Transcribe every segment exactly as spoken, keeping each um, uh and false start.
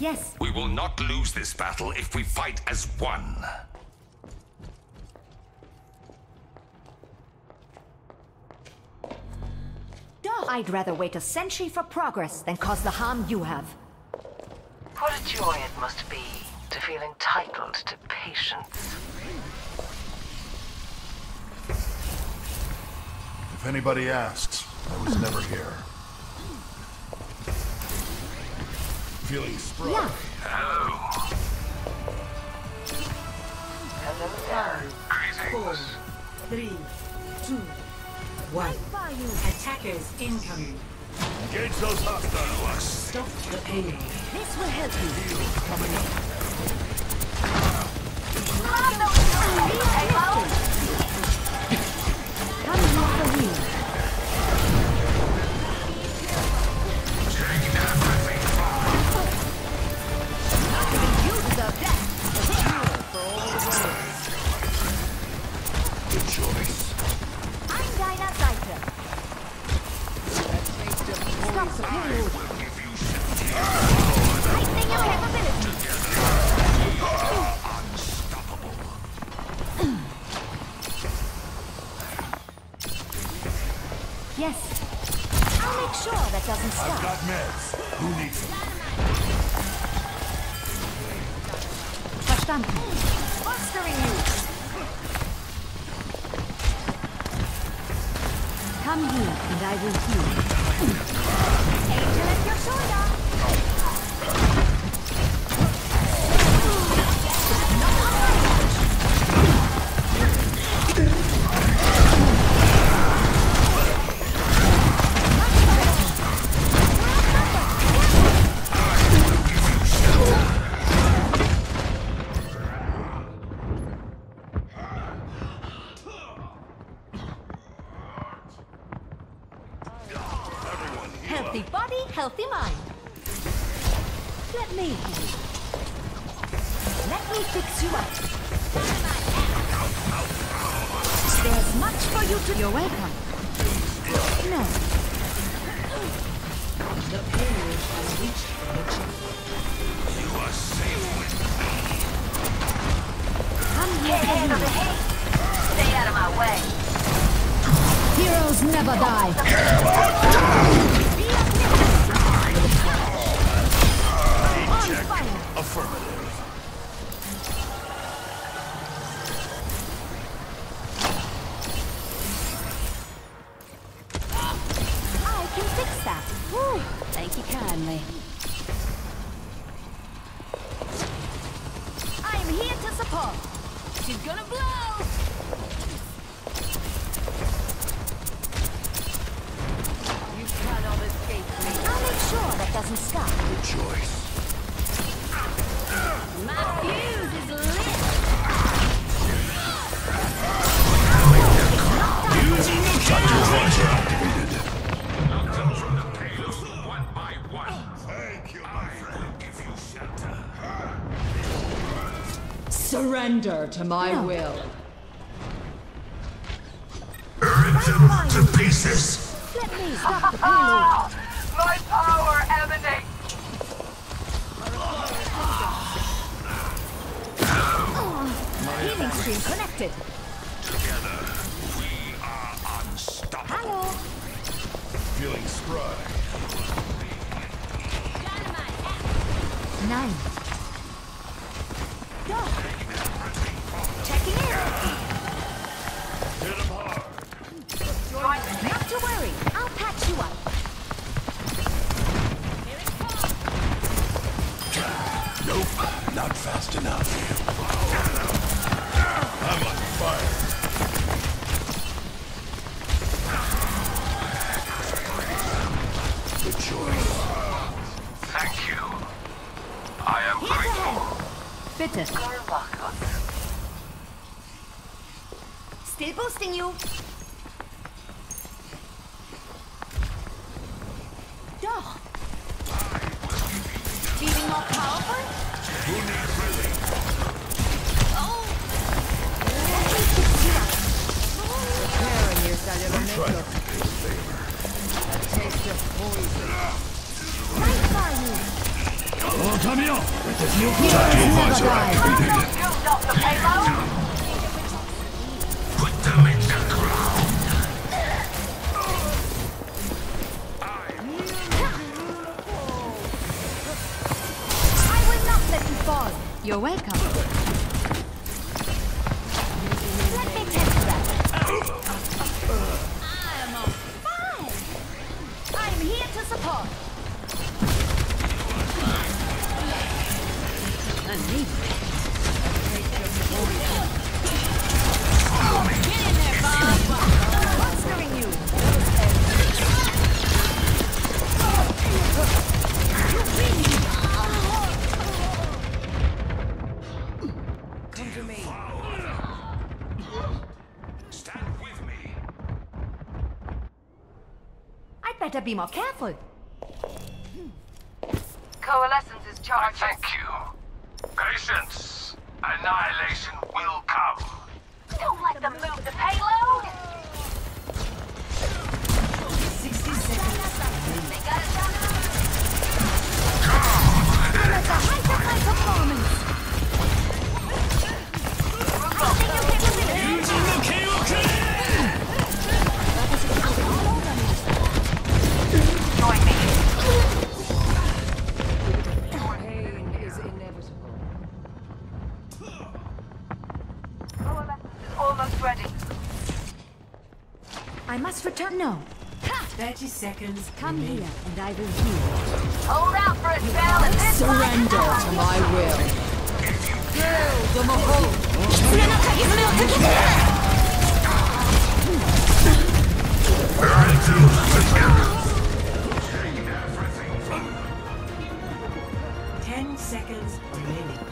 Yes. We will not lose this battle if we fight as one. Duh. I'd rather wait a century for progress than cause the harm you have. What a joy it must be to feel entitled to patience. If anybody asks, I was never here. Feeling spry. Yeah. Hello. Hello there. Greetings. Four, three, two, one. Attackers incoming. Engage those hostiles. Stop the pain. This will help you. Heals coming up. Come on, the wheel. Surrender to my no. will. Rip them to pieces. Let me stop the payload. My power emanates. Oh, my healing stream connected. Together, we are unstoppable. Hello. Feeling spry. Nine. Right by you! You're welcome. Let me test that. I'm on fire. I'm here to support. Oh, get in there, Bob. What's doing you? Oh, you better be more careful. Coalescence is charged. Thank you. Patience. Annihilation will come. Don't let them move the payload. sixty seconds. They got it done. That's a high performance. Join me. Pain is inevitable. Coalescence is almost ready. I must return. No. thirty seconds. Come mm-hmm. here and I will heal. Hold out for a spell and this surrender to my will. Kill the Mahou. Kituna Kakizumi. Seconds remaining.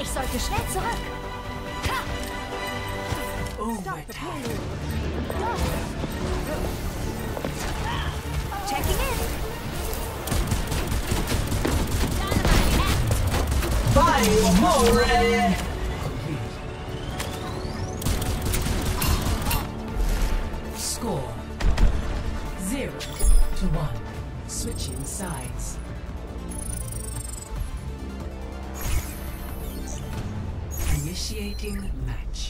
Ich sollte schnell zurück. Oh, my God. Checking in. Body more ready. Score zero to one. Switching sides. Initiating match.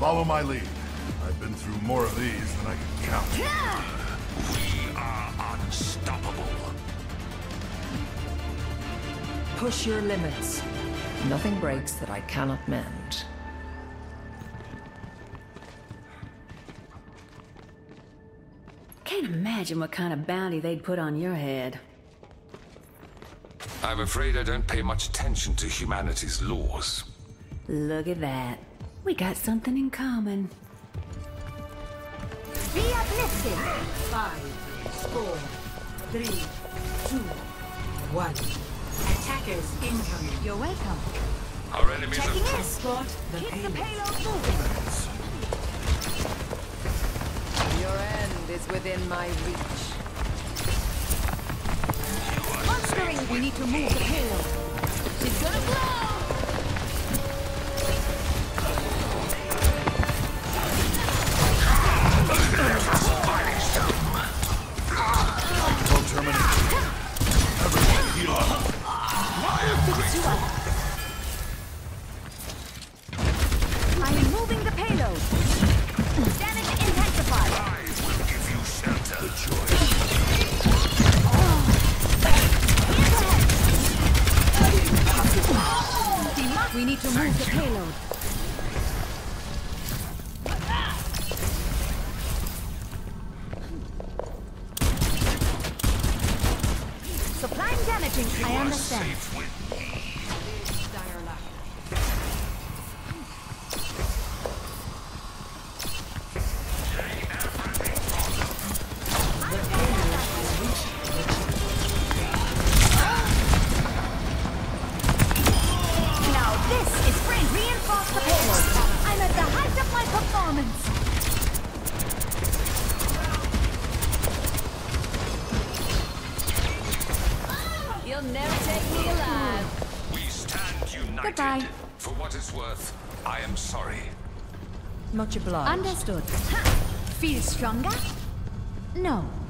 Follow my lead. I've been through more of these than I can count. We are unstoppable. Push your limits. Nothing breaks that I cannot mend. Can't imagine what kind of bounty they'd put on your head. I'm afraid I don't pay much attention to humanity's laws. Look at that. We got something in common. Be uplifted. Five, four, three, two, one. Attackers incoming. You're welcome. Our enemies are transport. Keep the payload moving. Your end is within my reach. Monstering. We need to move the payload. She's gonna blow. I'm moving the payload. Damage intensified. I will give you shelter. The choice. Oh. Oh. We need to move the payload. Supplying damage increase. I understand. Coalescence. You'll never take me alive. We stand united. Goodbye. For what it's worth, I am sorry. Much obliged. Understood. Ha! Feel stronger? No.